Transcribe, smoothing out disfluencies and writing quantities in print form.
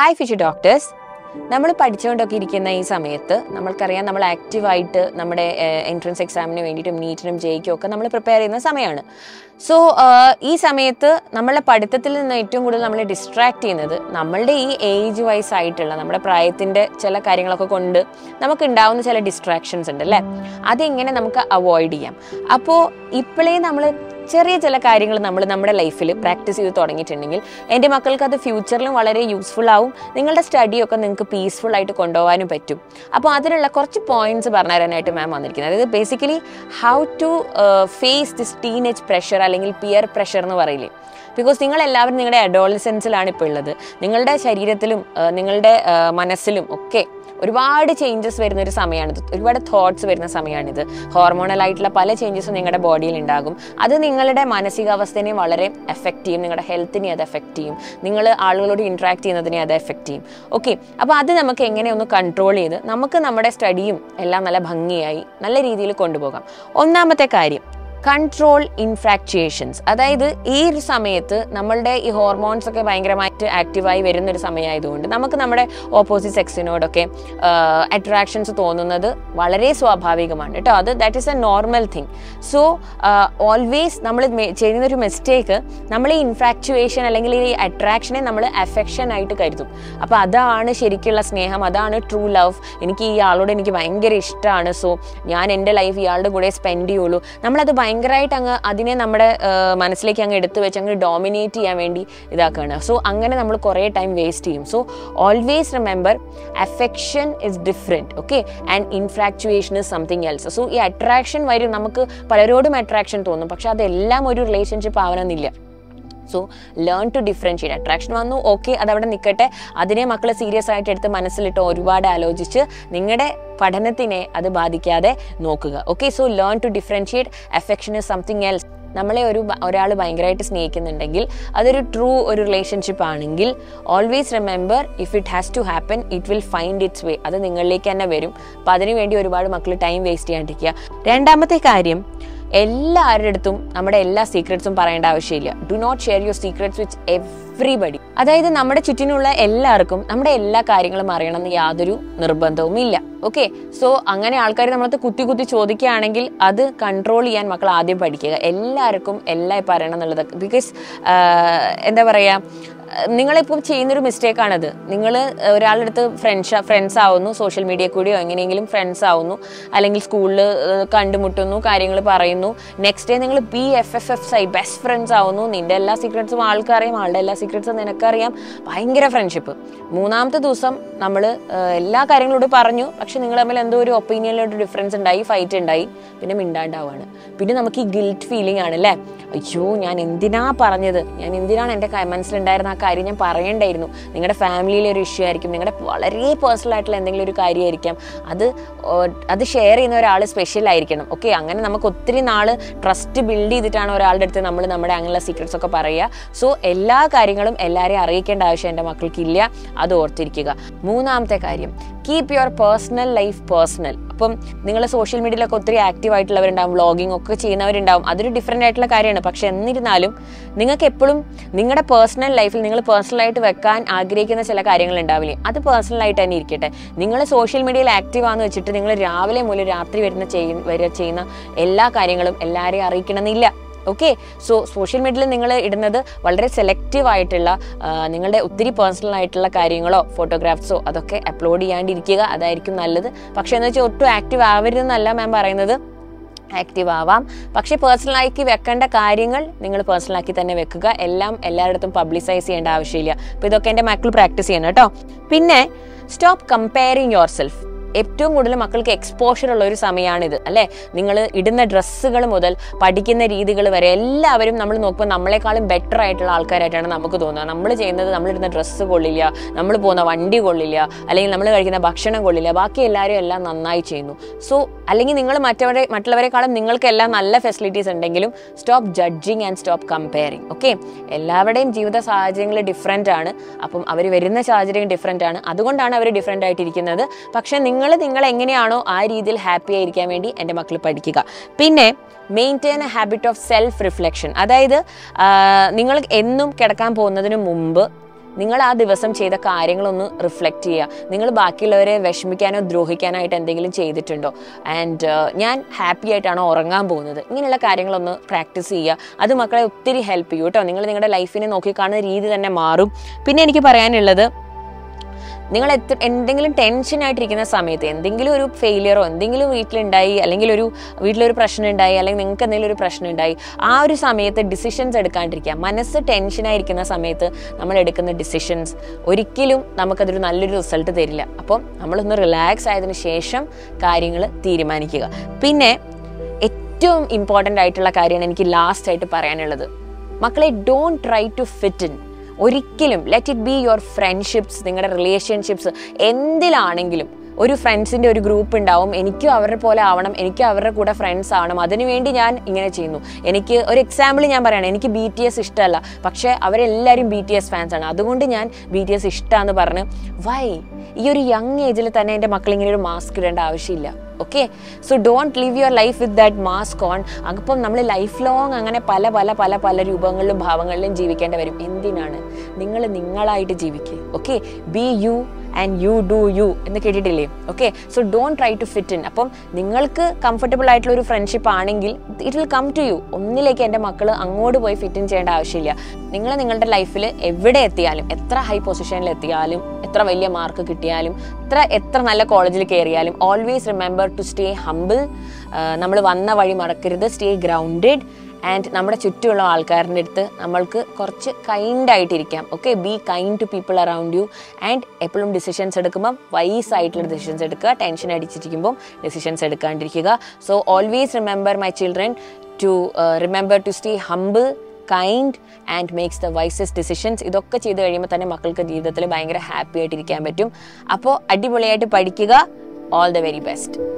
Hi Future Doctors. നമ്മൾ പഠിച്ചുകൊണ്ടൊക്കെ ഇരിക്കുന്ന ഈ സമയത്ത് നമ്മൾക്കറിയാം നമ്മൾ ആക്റ്റീവായിട്ട് നമ്മുടെ എൻട്രൻസ് എക്സാമിന് വേണ്ടിയിട്ടും നീറ്റിനും ജെയ്ക്കും ഒക്കെ നമ്മൾ പ്രിപ്പയർ ചെയ്യുന്ന സമയമാണ് സോ ഈ സമയത്ത് നമ്മളെ പഠിത്തത്തിൽ നിന്ന് ഏറ്റവും കൂടുതൽ നമ്മളെ ഡിസ്ട്രാക്ട് ചെയ്യുന്നത് നമ്മളുടെ ഈ ഏജ് വൈസ് ആയിട്ടുള്ള നമ്മുടെ പ്രായത്തിന്റെ ചില കാര്യങ്ങളൊക്കെ കൊണ്ട് നമുക്ക് ഉണ്ടാവുന്ന ചില ഡിസ്ട്രാക്ഷൻസ് ഉണ്ട് അല്ലേ അതെങ്ങനെ നമുക്ക് അവോയ്ഡ് ചെയ്യാം അപ്പോൾ ഇപ്പോഴേ നമ്മൾ ചെറിയ ചില കാര്യങ്ങൾ നമ്മൾ നമ്മുടെ ലൈഫിൽ പ്രാക്ടീസ് ചെയ്ത് തുടങ്ങിയിട്ടുണ്ടെങ്കിൽ എൻ്റെ മക്കൾക്ക് അത് ഫ്യൂച്ചറിലും വളരെ യൂസ്ഫുൾ ആവും നിങ്ങളുടെ സ്റ്റഡിയൊക്കെ നിങ്ങൾക്ക് പീസ്ഫുൾ ആയിട്ട് കൊണ്ടുപോകാനും പറ്റും അപ്പോൾ അതിനുള്ള കുറച്ച് പോയിന്റ്സ് പറഞ്ഞു തരാനായിട്ട് മാം വന്നിരിക്കുന്നത് അതായത് basically how to face this teenage pressure അല്ലെങ്കിൽ പിയർ പ്രഷർ എന്ന് പറയില്ലേ ബിക്കോസ് നിങ്ങളെല്ലാവരും നിങ്ങളുടെ അഡോളസെൻസിലാണ് ഇപ്പോൾ ഉള്ളത് നിങ്ങളുടെ ശരീരത്തിലും നിങ്ങളുടെ മനസ്സിലും ഒക്കെ ഒരുപാട് ചേഞ്ചസ് വരുന്നൊരു സമയമാണിത് ഒരുപാട് തോട്ട്സ് വരുന്ന സമയമാണിത് ഹോർമോണലായിട്ടുള്ള പല ചേഞ്ചസും നിങ്ങളുടെ ബോഡിയിൽ ഉണ്ടാകും അത് നിങ്ങളുടെ മാനസികാവസ്ഥയെ വളരെ എഫക്റ്റ് ചെയ്യും നിങ്ങളുടെ ഹെൽത്തിനെ അത് എഫക്റ്റ് ചെയ്യും നിങ്ങൾ ആളുകളോട് ഇൻട്രാക്ട് ചെയ്യുന്നതിനെ അത് എഫക്റ്റ് ചെയ്യും ഓക്കെ അപ്പോൾ അത് നമുക്ക് എങ്ങനെ ഒന്ന് കൺട്രോൾ ചെയ്ത് നമുക്ക് നമ്മുടെ സ്റ്റഡിയും എല്ലാം നല്ല ഭംഗിയായി നല്ല രീതിയിൽ കൊണ്ടുപോകാം ഒന്നാമത്തെ കാര്യം കൺട്രോൾ ഇൻഫ്രാക്ച്വേഷൻസ് അതായത് ഈ ഒരു സമയത്ത് നമ്മളുടെ ഈ ഹോർമോൺസ് ഒക്കെ ഭയങ്കരമായിട്ട് ആക്റ്റീവായി വരുന്നൊരു സമയമായതുകൊണ്ട് നമുക്ക് നമ്മുടെ ഓപ്പോസിറ്റ് സെക്സിനോടൊക്കെ അട്രാക്ഷൻസ് തോന്നുന്നത് വളരെ സ്വാഭാവികമാണ് കേട്ടോ അത് that is a normal thing so always നമ്മൾ ചെയ്യുന്നൊരു മിസ്റ്റേക്ക് നമ്മൾ ഈ ഇൻഫ്രാക്ച്വേഷൻ അല്ലെങ്കിൽ ഈ അട്രാക്ഷനെ നമ്മൾ അഫെക്ഷൻ ആയിട്ട് കരുതും അപ്പോൾ അതാണ് ശരിക്കുള്ള സ്നേഹം അതാണ് ട്രൂ ലവ് എനിക്ക് ഈ ആളോട് എനിക്ക് ഭയങ്കര ഇഷ്ടമാണ് സോ ഞാൻ എൻ്റെ ലൈഫ് ഇയാളുടെ കൂടെ സ്പെൻഡ് ചെയ്യുള്ളൂ നമ്മളത് ഭയങ്കരമായിട്ട് അങ്ങ് അതിനെ നമ്മുടെ മനസ്സിലേക്ക് അങ്ങ് എടുത്തു വെച്ച് അങ്ങ് ഡോമിനേറ്റ് ചെയ്യാൻ വേണ്ടി ഇതാക്കുകയാണ് സോ അങ്ങനെ നമ്മൾ കുറേ ടൈം വേസ്റ്റ് ചെയ്യും so always remember affection is different okay and infatuation is something else so ഈ അട്രാക്ഷൻ വരും നമുക്ക് പലരോടും അട്രാക്ഷൻ തോന്നും പക്ഷെ അതെല്ലാം ഒരു റിലേഷൻഷിപ്പ് ആവണമെന്നില്ല so learn to differentiate attraction വന്നു ഓക്കെ അതവിടെ നിൽക്കട്ടെ അതിനെ മക്കൾ സീരിയസ് ആയിട്ട് എടുത്ത് മനസ്സിലിട്ട് ഒരുപാട് ആലോചിച്ച് നിങ്ങളുടെ പഠനത്തിനെ അത് ബാധിക്കാതെ നോക്കുക okay so learn to differentiate affection is something else നമ്മളെ ഒരാൾ ഭയങ്കരമായിട്ട് സ്നേഹിക്കുന്നുണ്ടെങ്കിൽ അതൊരു ട്രൂ ഒരു റിലേഷൻഷിപ്പ് ആണെങ്കിൽ always remember if it has to happen it will find its way അത് നിങ്ങളിലേക്ക് തന്നെ വരും അപ്പോൾ അതിനുവേണ്ടി ഒരുപാട് മക്കൾ ടൈം വേസ്റ്റ് ചെയ്യാണ്ടിരിക്കുക രണ്ടാമത്തെ കാര്യം എല്ലാവരുടെ അടുത്തും നമ്മുടെ എല്ലാ സീക്രറ്റ്സും പറയേണ്ട ആവശ്യമില്ല do not share your secrets with everybody അതായത് നമ്മുടെ ചുറ്റിനുള്ള എല്ലാവർക്കും നമ്മുടെ എല്ലാ കാര്യങ്ങളും അറിയണമെന്ന് യാതൊരു നിർബന്ധവും ഇല്ല ഓക്കെ സോ അങ്ങനെ ആൾക്കാർ നമ്മളത് കുത്തി കുത്തി ചോദിക്കുകയാണെങ്കിൽ അത് കൺട്രോൾ ചെയ്യാൻ മക്കൾ ആദ്യം പഠിക്കുക എല്ലാവർക്കും എല്ലാം പറയണം എന്നുള്ളത് ബിക്കോസ് എന്താ പറയുക നിങ്ങളിപ്പോൾ ചെയ്യുന്നൊരു മിസ്റ്റേക്കാണത് നിങ്ങൾ ഒരാളുടെ അടുത്ത് ഫ്രണ്ട്സ് ആവുന്നു സോഷ്യൽ മീഡിയ കൂടിയോ എങ്ങനെയെങ്കിലും ഫ്രണ്ട്സ് ആവുന്നു അല്ലെങ്കിൽ സ്കൂളിൽ കണ്ടുമുട്ടുന്നു കാര്യങ്ങൾ പറയുന്നു നെക്സ്റ്റ് ഡേ നിങ്ങൾ BFFs ആയി ബെസ്റ്റ് ഫ്രണ്ട്സ് ആവുന്നു നിൻ്റെ എല്ലാ സീക്രറ്റ്സും ആൾക്കറിയാം ആളുടെ എല്ലാ സീക്രറ്റ്സും നിനക്കറിയാം ഭയങ്കര ഫ്രണ്ട്ഷിപ്പ് മൂന്നാമത്തെ ദിവസം നമ്മൾ എല്ലാ കാര്യങ്ങളോടും പറഞ്ഞു പക്ഷെ നിങ്ങൾ തമ്മിൽ എന്തോ ഒരു ഒപ്പീനിയനിലൊരു ഡിഫറൻസ് ഉണ്ടായി ഫൈറ്റ് ഉണ്ടായി പിന്നെ മിണ്ടാണ്ടാവുകയാണ് പിന്നെ നമുക്ക് ഈ ഗിൽറ്റ് ഫീലിംഗ് ആണ് അല്ലേ അയ്യോ ഞാൻ എന്തിനാ പറഞ്ഞത് ഞാൻ എന്തിനാണ് എൻ്റെ മനസ്സിലുണ്ടായിരുന്ന കാര്യം ഞാൻ പറയണ്ടായിരുന്നു നിങ്ങളുടെ ഫാമിലിയിലെ ഒരു ഇഷ്യൂ ആയിരിക്കും നിങ്ങളുടെ വളരെ പേഴ്സണൽ ആയിട്ടുള്ള എന്തെങ്കിലും ഒരു കാര്യമായിരിക്കാം അത് ഷെയർ ചെയ്യുന്ന ഒരാൾ സ്പെഷ്യൽ ആയിരിക്കണം ഓക്കെ അങ്ങനെ നമുക്ക് ഒത്തിരി നാൾ ട്രസ്റ്റ് ബിൽഡ് ചെയ്തിട്ടാണ് ഒരാളുടെ അടുത്ത് നമ്മൾ നമ്മുടെ അങ്ങനെയുള്ള സീക്രറ്റ്സ് ഒക്കെ പറയുക സോ എല്ലാ കാര്യങ്ങളും എല്ലാവരെയും അറിയിക്കേണ്ട ആവശ്യം എൻ്റെ മക്കൾക്കില്ല അത് ഓർത്തിരിക്കുക മൂന്നാമത്തെ കാര്യം keep your personal life personal അപ്പം നിങ്ങൾ സോഷ്യൽ മീഡിയയിലൊക്കെ ഒത്തിരി ആക്റ്റീവ് ആയിട്ടുള്ളവരുണ്ടാവും വ്ളോഗിങ് ഒക്കെ ചെയ്യുന്നവരുണ്ടാവും അതൊരു ഡിഫറെൻ്റ് ആയിട്ടുള്ള കാര്യമാണ് പക്ഷെ എന്നിരുന്നാലും നിങ്ങൾക്ക് എപ്പോഴും നിങ്ങളുടെ പേഴ്സണൽ ലൈഫിൽ നിങ്ങൾ പേഴ്സണലായിട്ട് വെക്കാൻ ആഗ്രഹിക്കുന്ന ചില കാര്യങ്ങൾ ഉണ്ടാവില്ലേ അത് പേഴ്സണലായിട്ട് തന്നെ ഇരിക്കട്ടെ നിങ്ങൾ സോഷ്യൽ മീഡിയയിൽ ആക്റ്റീവ് ആണെന്ന് വെച്ചിട്ട് നിങ്ങൾ രാവിലെ മുതൽ രാത്രി വരെ ചെയ്യുന്ന എല്ലാ കാര്യങ്ങളും എല്ലാവരെയും അറിയിക്കണമെന്നില്ല ഓക്കെ സോ സോഷ്യൽ മീഡിയയിൽ നിങ്ങൾ ഇടുന്നത് വളരെ സെലക്റ്റീവ് ആയിട്ടുള്ള നിങ്ങളുടെ ഒത്തിരി പേഴ്സണൽ ആയിട്ടുള്ള കാര്യങ്ങളോ ഫോട്ടോഗ്രാഫ്സോ അതൊക്കെ അപ്ലോഡ് ചെയ്യാണ്ടിരിക്കുക അതായിരിക്കും നല്ലത് പക്ഷേ എന്ന് വെച്ചാൽ ഒട്ടും ആക്റ്റീവ് ആവരുതെന്നല്ല മാം പറയുന്നത് ആക്റ്റീവ് ആവാം പക്ഷേ പേഴ്സണലാക്കി വെക്കേണ്ട കാര്യങ്ങൾ നിങ്ങൾ പേഴ്സണലാക്കി തന്നെ വെക്കുക എല്ലാം എല്ലായിടത്തും പബ്ലിസൈസ് ചെയ്യേണ്ട ആവശ്യമില്ല അപ്പോൾ ഇതൊക്കെ എൻ്റെ മക്കൾ പ്രാക്ടീസ് ചെയ്യണം കേട്ടോ പിന്നെ സ്റ്റോപ്പ് കമ്പയറിങ് യുവർ സെൽഫ് ഏറ്റവും കൂടുതൽ മക്കൾക്ക് എക്സ്പോഷർ ഉള്ള ഒരു സമയമാണിത് അല്ലേ നിങ്ങൾ ഇടുന്ന ഡ്രസ്സുകൾ മുതൽ പഠിക്കുന്ന രീതികൾ വരെ എല്ലാവരും നമ്മൾ നോക്കുമ്പോൾ നമ്മളെക്കാളും ബെറ്റർ ആയിട്ടുള്ള ആൾക്കാരായിട്ടാണ് നമുക്ക് തോന്നുക നമ്മൾ ചെയ്യുന്നത് നമ്മളിടുന്ന ഡ്രസ്സ് കൊള്ളില്ല നമ്മൾ പോകുന്ന വണ്ടി കൊള്ളില്ല അല്ലെങ്കിൽ നമ്മൾ കഴിക്കുന്ന ഭക്ഷണം കൊള്ളില്ല ബാക്കി എല്ലാവരും എല്ലാം നന്നായി ചെയ്യുന്നു സോ അല്ലെങ്കിൽ നിങ്ങൾ മറ്റുള്ളവരെക്കാളും നിങ്ങൾക്കെല്ലാം നല്ല ഫെസിലിറ്റീസ് ഉണ്ടെങ്കിലും stop judging and stop comparing okay എല്ലാവരുടെയും ജീവിത സാഹചര്യങ്ങൾ ഡിഫറെൻ്റ് ആണ് അപ്പം അവർ വരുന്ന സാഹചര്യം ഡിഫറെൻ്റ് ആണ് അതുകൊണ്ടാണ് അവർ ഡിഫറെൻ്റ് ആയിട്ടിരിക്കുന്നത് പക്ഷേ നിങ്ങൾ എങ്ങനെയാണോ ആ രീതിയിൽ ഹാപ്പി ആയിരിക്കാൻ വേണ്ടി എൻ്റെ മക്കൾ പഠിക്കുക പിന്നെ maintain a habit of self reflection അതായത് നിങ്ങൾ എന്നും കിടക്കാൻ പോകുന്നതിന് മുമ്പ് നിങ്ങൾ ആ ദിവസം ചെയ്ത കാര്യങ്ങളൊന്ന് റിഫ്ലക്റ്റ് ചെയ്യുക. നിങ്ങൾ ബാക്കിയുള്ളവരെ വിഷമിക്കാനോ ദ്രോഹിക്കാനോ ആയിട്ട് എന്തെങ്കിലും ചെയ്തിട്ടുണ്ടോ? ആൻഡ് ഞാൻ ഹാപ്പി ആയിട്ടാണോ ഉറങ്ങാൻ പോകുന്നത്? ഇങ്ങനെയുള്ള കാര്യങ്ങളൊന്ന് പ്രാക്ടീസ് ചെയ്യുക. അത് മക്കളെ ഒത്തിരി ഹെൽപ്പ് ചെയ്യും കേട്ടോ. നിങ്ങൾ നിങ്ങളുടെ ലൈഫിനെ നോക്കിക്കാണുന്ന രീതി തന്നെ മാറും. പിന്നെ എനിക്ക് പറയാനുള്ളത്, നിങ്ങൾ എന്തെങ്കിലും ടെൻഷനായിട്ടിരിക്കുന്ന സമയത്ത് എന്തെങ്കിലും ഒരു ഫെയിലിയറോ എന്തെങ്കിലും വീട്ടിലുണ്ടായി, അല്ലെങ്കിൽ ഒരു വീട്ടിലൊരു പ്രശ്നം ഉണ്ടായി, അല്ലെങ്കിൽ നിങ്ങൾക്ക് എന്തെങ്കിലും ഒരു പ്രശ്നം ഉണ്ടായി, ആ ഒരു സമയത്ത് ഡിസിഷൻസ് എടുക്കാണ്ടിരിക്കുക. മനസ്സ് ടെൻഷനായിരിക്കുന്ന സമയത്ത് നമ്മൾ എടുക്കുന്ന ഡിസിഷൻസ് ഒരിക്കലും നമുക്കതൊരു നല്ലൊരു റിസൾട്ട് തരില്ല. അപ്പം നമ്മളൊന്ന് റിലാക്സ് ആയതിനു ശേഷം കാര്യങ്ങൾ തീരുമാനിക്കുക. പിന്നെ ഏറ്റവും ഇമ്പോർട്ടൻ്റ് ആയിട്ടുള്ള കാര്യമാണ് എനിക്ക് ലാസ്റ്റായിട്ട് പറയാനുള്ളത്. മക്കളെ, don't try to fit in. ഒരിക്കലും. Let it be your friendships, നിങ്ങളുടെ റിലേഷൻഷിപ്സ്, എന്തിലാണെങ്കിലും. ഒരു ഫ്രണ്ട്സിൻ്റെ ഒരു ഗ്രൂപ്പ് ഉണ്ടാവും, എനിക്കും അവരുടെ പോലെ ആവണം, എനിക്കും അവരുടെ കൂടെ ഫ്രണ്ട്സ് ആവണം, അതിനുവേണ്ടി ഞാൻ ഇങ്ങനെ ചെയ്യുന്നു. എനിക്ക് ഒരു എക്സാമ്പിൾ ഞാൻ പറയണം, എനിക്ക് BTS ഇഷ്ടമല്ല, പക്ഷേ അവരെല്ലാവരും BTS ഫാൻസാണ്, അതുകൊണ്ട് ഞാൻ BTS ഇഷ്ടമാണെന്ന് പറഞ്ഞ് വൈ ഈ ഒരു യങ് ഏജിൽ തന്നെ എൻ്റെ മക്കളിങ്ങനെ ഒരു മാസ്ക് ഇടേണ്ട ആവശ്യമില്ല. Okay, so don't live your life with that mask on. അപ്പം നമ്മൾ ലൈഫ് ലോങ് അങ്ങനെ പല പല പല പല രൂപങ്ങളിലും ഭാവങ്ങളിലും ജീവിക്കേണ്ടി വരും. എന്തിനാണ്? നിങ്ങൾ നിങ്ങളായിട്ട് ജീവിക്കുക. Okay, be you and you do you എന്ന് കേട്ടിട്ടില്ലേ? Okay, so don't try to fit in. അപ്പം നിങ്ങൾക്ക് കംഫർട്ടബിൾ ആയിട്ടുള്ള ഒരു ഫ്രണ്ട്ഷിപ്പ് ആണെങ്കിൽ it will come to you. ഒന്നിലേക്ക് എൻ്റെ മക്കൾ അങ്ങോട്ട് പോയി ഫിറ്റ് ഇൻ ചെയ്യേണ്ട ആവശ്യമില്ല. നിങ്ങൾ നിങ്ങളുടെ ലൈഫിൽ എവിടെ എത്തിയാലും, എത്ര ഹൈ പൊസിഷനിൽ എത്തിയാലും, എത്ര വലിയ മാർക്ക് കിട്ടിയാലും, എത്ര നല്ല കോളേജിൽ കയറിയാലും, always remember to stay humble. നമ്മൾ വന്ന വഴി മറക്കരുത്. Stay grounded. ആൻഡ് നമ്മുടെ ചുറ്റുമുള്ള ആൾക്കാരുടെ അടുത്ത് നമ്മൾക്ക് കുറച്ച് കൈൻഡായിട്ടിരിക്കാം. Okay, be kind to people around you. And എപ്പോഴും ഡിസിഷൻസ് എടുക്കുമ്പം വൈസ് ആയിട്ടുള്ള ഡിസിഷൻസ് എടുക്കുക. ടെൻഷൻ അടിച്ചിരിക്കുമ്പം ഡിസിഷൻസ് എടുക്കാണ്ടിരിക്കുക. So always remember my children to remember to stay humble, kind and makes the wisest decisions. ഇതൊക്കെ ചെയ്ത് കഴിയുമ്പോൾ തന്നെ മക്കൾക്ക് ജീവിതത്തിൽ ഭയങ്കര ഹാപ്പി ആയിട്ടിരിക്കാൻ പറ്റും. അപ്പോൾ അടിപൊളിയായിട്ട് പഠിക്കുക. All the very best.